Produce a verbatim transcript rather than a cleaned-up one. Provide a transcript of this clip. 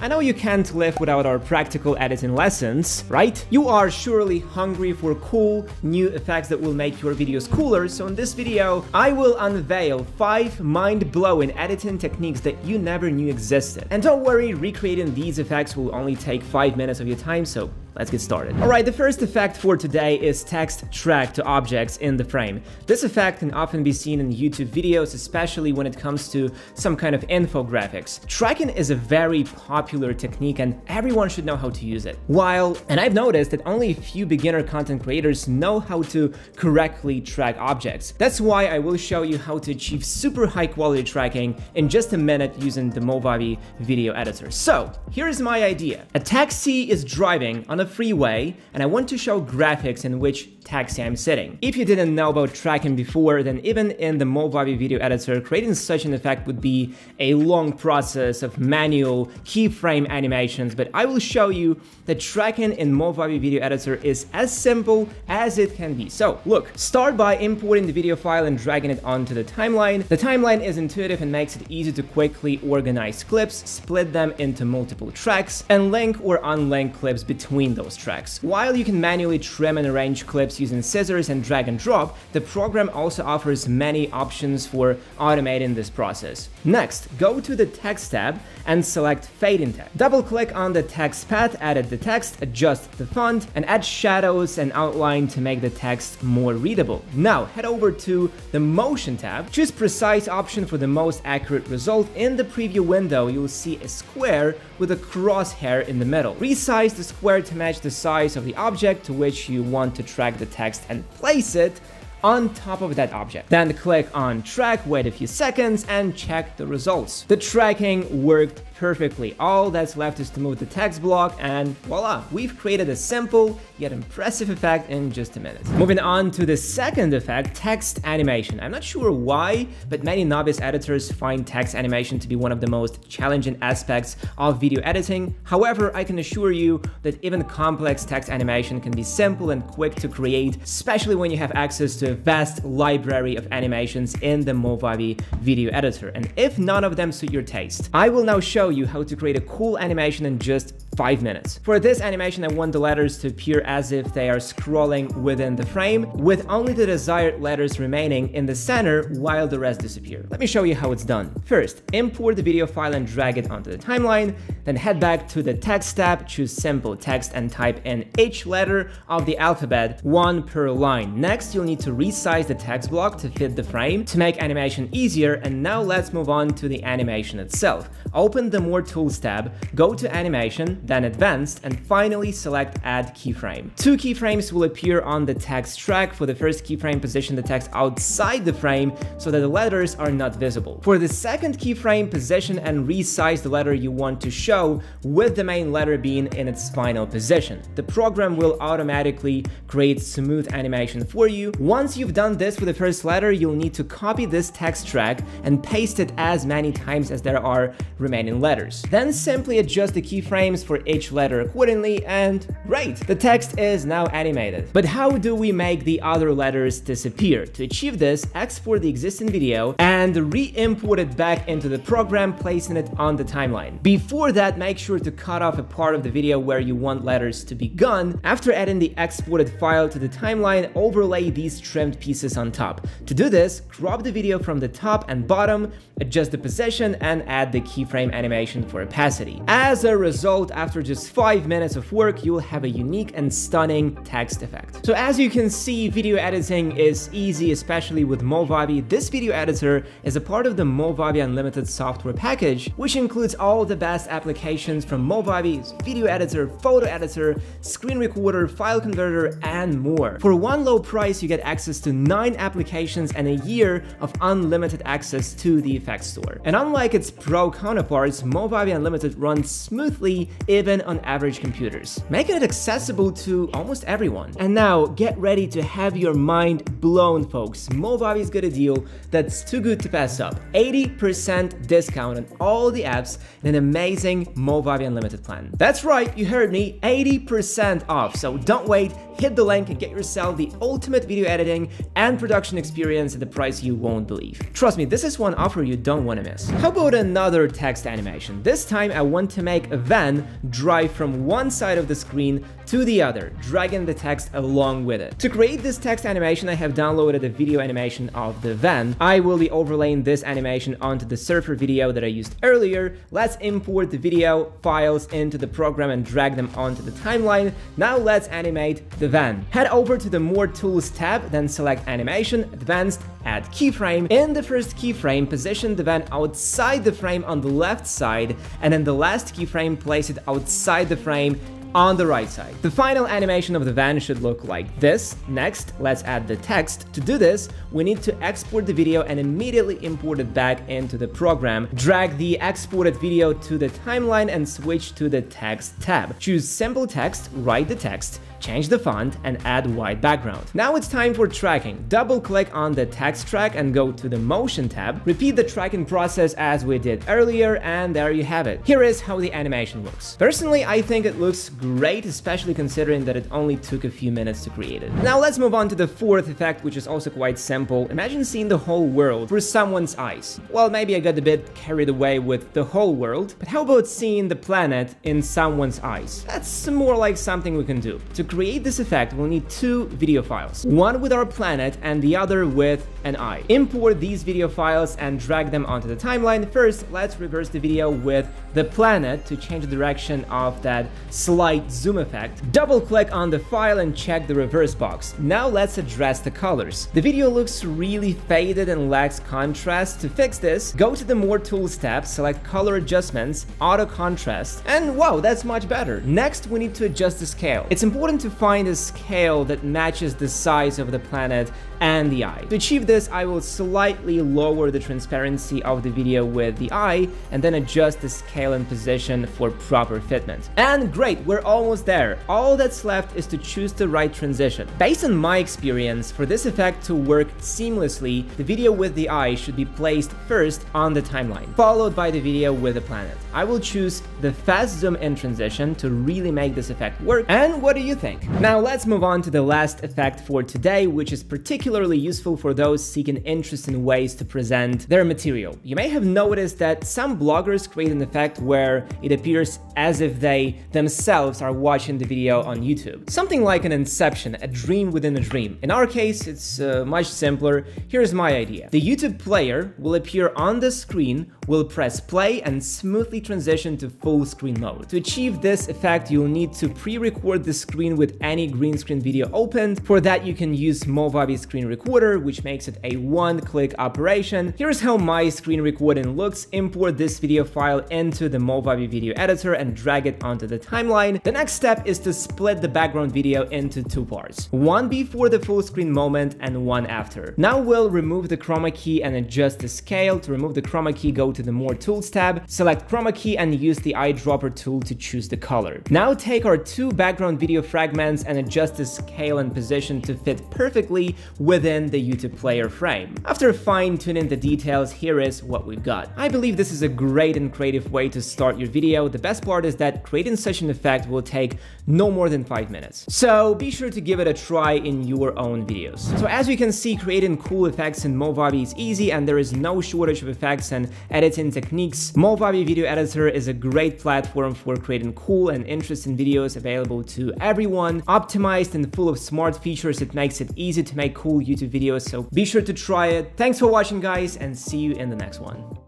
I know you can't live without our practical editing lessons, right? You are surely hungry for cool, new effects that will make your videos cooler, so in this video, I will unveil five mind-blowing editing techniques that you never knew existed. And don't worry, recreating these effects will only take five minutes of your time, so let's get started. Alright, the first effect for today is text track to objects in the frame. This effect can often be seen in YouTube videos, especially when it comes to some kind of infographics. Tracking is a very popular technique and everyone should know how to use it. While, and I've noticed that only a few beginner content creators know how to correctly track objects. That's why I will show you how to achieve super high quality tracking in just a minute using the Movavi Video Editor. So, here's my idea. A taxi is driving on a freeway and I want to show graphics in which taxi I'm sitting. If you didn't know about tracking before, then even in the Movavi Video Editor, creating such an effect would be a long process of manual keyframe animations, but I will show you that tracking in Movavi Video Editor is as simple as it can be. So look, start by importing the video file and dragging it onto the timeline. The timeline is intuitive and makes it easy to quickly organize clips, split them into multiple tracks, and link or unlink clips between those tracks. While you can manually trim and arrange clips using scissors and drag and drop, the program also offers many options for automating this process. Next, go to the text tab and select fading tab. Double click on the text path, edit the text, adjust the font, and add shadows and outline to make the text more readable. Now head over to the motion tab, choose precise option for the most accurate result. In the preview window, you'll see a square with a crosshair in the middle. Resize the square to match the size of the object to which you want to track the text and place it on top of that object. Then click on track, wait a few seconds, and check the results. The tracking worked perfectly. All that's left is to move the text block and voila, we've created a simple yet impressive effect in just a minute. Moving on to the second effect, text animation. I'm not sure why, but many novice editors find text animation to be one of the most challenging aspects of video editing. However, I can assure you that even complex text animation can be simple and quick to create, especially when you have access to a vast library of animations in the Movavi Video Editor. And if none of them suit your taste, I will now show you how to create a cool animation in just five minutes. For this animation, I want the letters to appear as if they are scrolling within the frame, with only the desired letters remaining in the center while the rest disappear. Let me show you how it's done. First, import the video file and drag it onto the timeline, then head back to the text tab, choose simple text and type in each letter of the alphabet, one per line. Next, you'll need to resize the text block to fit the frame to make animation easier, and now let's move on to the animation itself. Open the More Tools tab, go to Animation, then Advanced, and finally select Add Keyframe. Two keyframes will appear on the text track. For the first keyframe, position the text outside the frame so that the letters are not visible. For the second keyframe, position and resize the letter you want to show, with the main letter being in its final position. The program will automatically create smooth animation for you. Once you've done this for the first letter, you'll need to copy this text track and paste it as many times as there are remaining letters. Then simply adjust the keyframes for For each letter accordingly, and great! The text is now animated. But how do we make the other letters disappear? To achieve this, export the existing video and re-import it back into the program, placing it on the timeline. Before that, make sure to cut off a part of the video where you want letters to be gone. After adding the exported file to the timeline, overlay these trimmed pieces on top. To do this, crop the video from the top and bottom, adjust the position, and add the keyframe animation for opacity. As a result, after just five minutes of work, you'll have a unique and stunning text effect. So as you can see, video editing is easy, especially with Movavi. This video editor is a part of the Movavi Unlimited software package, which includes all the best applications from Movavi's video editor, photo editor, screen recorder, file converter, and more. For one low price, you get access to nine applications and a year of unlimited access to the effects store. And unlike its pro counterparts, Movavi Unlimited runs smoothly even on average computers, making it accessible to almost everyone. And now get ready to have your mind blown, folks. Movavi's got a deal that's too good to pass up. eighty percent discount on all the apps and an amazing Movavi Unlimited plan. That's right, you heard me, eighty percent off. So don't wait, hit the link and get yourself the ultimate video editing and production experience at the price you won't believe. Trust me, this is one offer you don't want to miss. How about another text animation? This time I want to make a van drive from one side of the screen to the other, dragging the text along with it. To create this text animation, I have downloaded a video animation of the van. I will be overlaying this animation onto the surfer video that I used earlier. Let's import the video files into the program and drag them onto the timeline. Now let's animate the van. Head over to the More Tools tab, then select Animation, Advanced, Add Keyframe. In the first keyframe, position the van outside the frame on the left side, and in the last keyframe, place it outside the frame on the right side. The final animation of the van should look like this. Next, let's add the text. To do this, we need to export the video and immediately import it back into the program. Drag the exported video to the timeline and switch to the text tab. Choose simple text, write the text, change the font, and add white background. Now it's time for tracking. Double click on the text track and go to the motion tab. Repeat the tracking process as we did earlier, and there you have it. Here is how the animation looks. Personally, I think it looks good. Great, especially considering that it only took a few minutes to create it. Now let's move on to the fourth effect, which is also quite simple. Imagine seeing the whole world through someone's eyes. Well, maybe I got a bit carried away with the whole world, but how about seeing the planet in someone's eyes? That's more like something we can do. To create this effect, we'll need two video files, one with our planet and the other with an eye. Import these video files and drag them onto the timeline. First, let's reverse the video with the planet to change the direction of that slide zoom effect. Double click on the file and check the reverse box. Now let's address the colors. The video looks really faded and lacks contrast. To fix this, go to the More Tools tab, select Color Adjustments, Auto Contrast, and wow, that's much better. Next, we need to adjust the scale. It's important to find a scale that matches the size of the planet and the eye. To achieve this, I will slightly lower the transparency of the video with the eye and then adjust the scale and position for proper fitment. And great, we're almost there. All that's left is to choose the right transition. Based on my experience, for this effect to work seamlessly, the video with the eye should be placed first on the timeline, followed by the video with the planet. I will choose the fast zoom in transition to really make this effect work. And what do you think? Now let's move on to the last effect for today, which is particularly useful for those seeking interesting ways to present their material. You may have noticed that some bloggers create an effect where it appears as if they themselves are watching the video on YouTube. Something like an inception, a dream within a dream. In our case, it's uh, much simpler. Here's my idea. The YouTube player will appear on the screen, will press play and smoothly transition to full screen mode. To achieve this effect, you'll need to pre-record the screen with any green screen video opened. For that, you can use Movavi Screen Recorder, which makes it a one-click operation. Here's how my screen recording looks. Import this video file into the Movavi Video Editor and drag it onto the timeline. The next step is to split the background video into two parts, one before the full screen moment and one after. Now we'll remove the chroma key and adjust the scale. To remove the chroma key, go to the More Tools tab, select Chroma Key and use the eyedropper tool to choose the color. Now take our two background video fragments and adjust the scale and position to fit perfectly within the YouTube player frame. After fine-tuning the details, here is what we've got. I believe this is a great and creative way to start your video. The best part is that creating such an effect will take no more than five minutes. So be sure to give it a try in your own videos. So as you can see, creating cool effects in Movavi is easy and there is no shortage of effects and editing techniques. Movavi Video Editor is a great platform for creating cool and interesting videos available to everyone. Optimized and full of smart features, it makes it easy to make cool YouTube videos. So be sure to try it. Thanks for watching, guys, and see you in the next one.